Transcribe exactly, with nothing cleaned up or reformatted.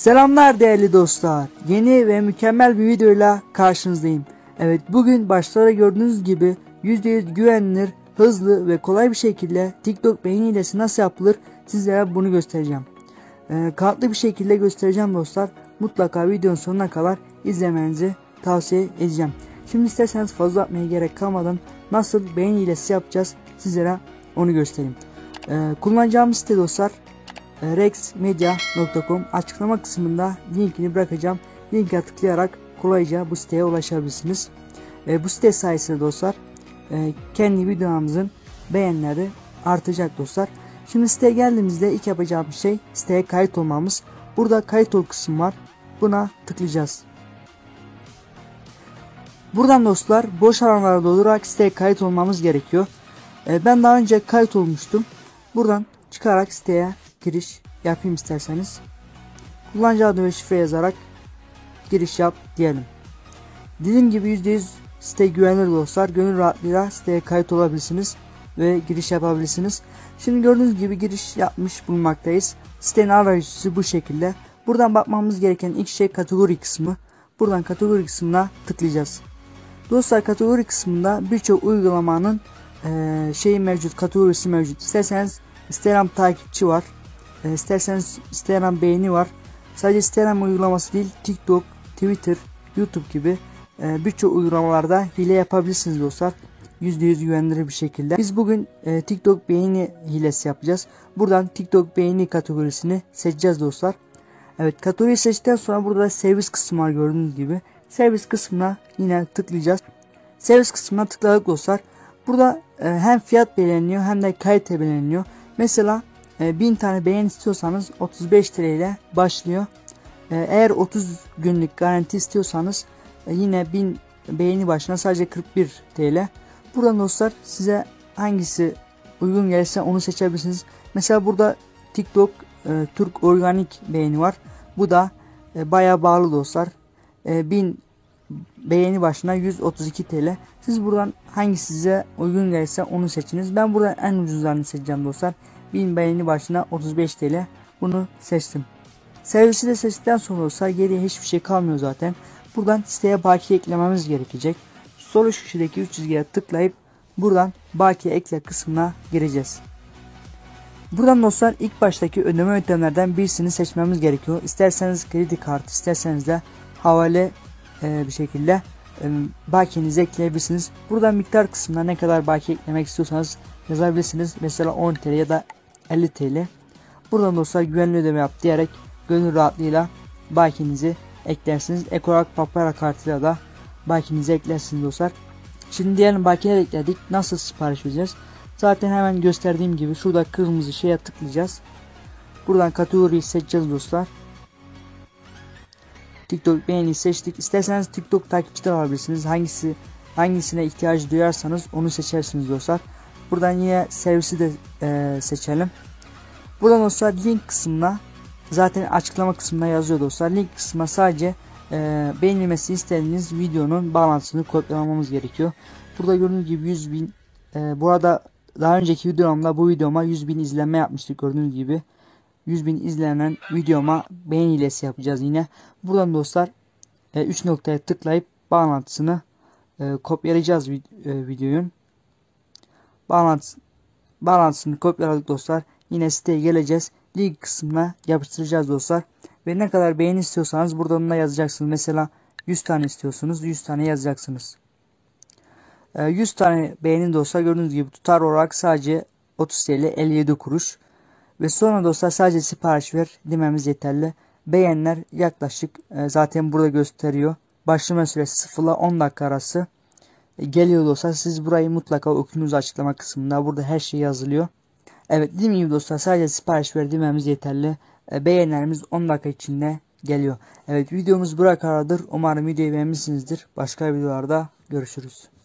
Selamlar değerli dostlar. Yeni ve mükemmel bir videoyla karşınızdayım. Evet, bugün başta da gördüğünüz gibi yüzde yüz güvenilir, hızlı ve kolay bir şekilde TikTok beğeni hilesi nasıl yapılır sizlere bunu göstereceğim. Ee, kanıtlı bir şekilde göstereceğim dostlar. Mutlaka videonun sonuna kadar izlemenizi tavsiye edeceğim. Şimdi isterseniz fazla atmaya gerek kalmadan nasıl beğeni hilesi yapacağız sizlere onu göstereyim. Ee, kullanacağımız site dostlar rex media nokta com. Açıklama kısmında linkini bırakacağım. Linke tıklayarak kolayca bu siteye ulaşabilirsiniz. E, bu site sayesinde dostlar e, kendi videomuzun beğenileri artacak dostlar. Şimdi siteye geldiğimizde ilk yapacağımız şey siteye kayıt olmamız. Burada kayıt ol kısmı var. Buna tıklayacağız. Buradan dostlar boş alanlara doldurarak siteye kayıt olmamız gerekiyor. E, ben daha önce kayıt olmuştum. Buradan çıkarak siteye giriş yapayım isterseniz. Kullanıcı adı ve şifre yazarak giriş yap diyelim. Dediğim gibi yüzde yüz site güvenilir dostlar. Gönül rahatlığıyla siteye kayıt olabilirsiniz ve giriş yapabilirsiniz. Şimdi gördüğünüz gibi giriş yapmış bulunmaktayız. Sitenin arayüzü bu şekilde. Buradan bakmamız gereken ilk şey kategori kısmı. Buradan kategori kısmına tıklayacağız. Dostlar kategori kısmında birçok uygulamanın e, şeyi mevcut, kategorisi mevcut. İsterseniz Instagram takipçi var. E, isterseniz Instagram beğeni var. Sadece Instagram uygulaması değil, TikTok, Twitter, YouTube gibi e, birçok uygulamalarda hile yapabilirsiniz dostlar. yüzde yüz güvenilir bir şekilde. Biz bugün e, TikTok beğeni hilesi yapacağız. Buradan TikTok beğeni kategorisini seçeceğiz dostlar. Evet, kategoriyi seçtikten sonra burada servis kısmı var gördüğünüz gibi. Servis kısmına yine tıklayacağız. Servis kısmına tıkladık dostlar. Burada e, hem fiyat belirleniyor hem de kalite belirleniyor. Mesela bin tane beğen istiyorsanız otuz beş lira ile başlıyor. Eğer otuz günlük garanti istiyorsanız yine bin beğeni başına sadece kırk bir lira. Buradan dostlar size hangisi uygun gelirse onu seçebilirsiniz. Mesela burada TikTok e, Türk organik beğeni var. Bu da e, bayağı bağlı dostlar. E, bin beğeni başına yüz otuz iki lira. Siz buradan hangisi size uygun gelirse onu seçiniz. Ben buradan en ucuzlarını seçeceğim dostlar. bin beğeni başına otuz beş lira, bunu seçtim. Servisi de seçtikten sonra olsa geriye hiçbir şey kalmıyor zaten. Buradan siteye bakiye eklememiz gerekecek. Sol üst köşedeki üç çizgiye tıklayıp buradan bakiye ekle kısmına gireceğiz. Buradan dostlar ilk baştaki ödeme yöntemlerden birisini seçmemiz gerekiyor. İsterseniz kredi kartı, isterseniz de havale e, bir şekilde e, bakiyenizi ekleyebilirsiniz. Buradan miktar kısmına ne kadar bakiye eklemek istiyorsanız yazabilirsiniz. Mesela on lira ya da elli lira. Buradan dostlar güvenli ödeme yap diyerek gönül rahatlığıyla bakiyenizi eklersiniz. Ek olarak papara kartıyla da bakiyenizi eklersiniz dostlar. Şimdi diyelim bakiye ekledik. Nasıl sipariş vereceğiz? Zaten hemen gösterdiğim gibi şurada kırmızı şeye tıklayacağız. Buradan kategoriyi seçeceğiz dostlar. TikTok beğeni seçtik. İsterseniz TikTok takipçi de alabilirsiniz. Hangisi hangisine ihtiyacı duyarsanız onu seçersiniz dostlar. Buradan yine servisi de e, seçelim. Buradan dostlar link kısmına, zaten açıklama kısmına yazıyor dostlar. Link kısmına sadece e, beğenilmesini istediğiniz videonun bağlantısını kopyalamamız gerekiyor. Burada gördüğünüz gibi yüz bin, e, bu arada daha önceki videomda bu videoma yüz bin izlenme yapmıştık gördüğünüz gibi. yüz bin izlenen videoma beğeni hilesi yapacağız yine. Buradan dostlar e, üç noktaya tıklayıp bağlantısını e, kopyalayacağız vid e, videonun. Bağlantı, bağlantısını kopyaladık dostlar. Yine siteye geleceğiz. Link kısmına yapıştıracağız dostlar. Ve ne kadar beğeni istiyorsanız buradan da yazacaksınız. Mesela yüz tane istiyorsunuz. yüz tane yazacaksınız. Ee, yüz tane beğeni dostlar gördüğünüz gibi tutar olarak sadece otuz lira elli yedi kuruş. Ve sonra dostlar sadece sipariş ver dememiz yeterli. Beğenler yaklaşık e, zaten burada gösteriyor. Başlama süresi sıfır ile on dakika arası. Geliyor dostlar, siz burayı mutlaka okuyunuz. Açıklama kısmında burada her şey yazılıyor. Evet, dediğim gibi dostlar sadece sipariş verdiğimiz yeterli. E, beğenilerimiz on dakika içinde geliyor. Evet, videomuz buraya kadardır. Umarım videoyu beğenmişsinizdir. Başka videolarda görüşürüz.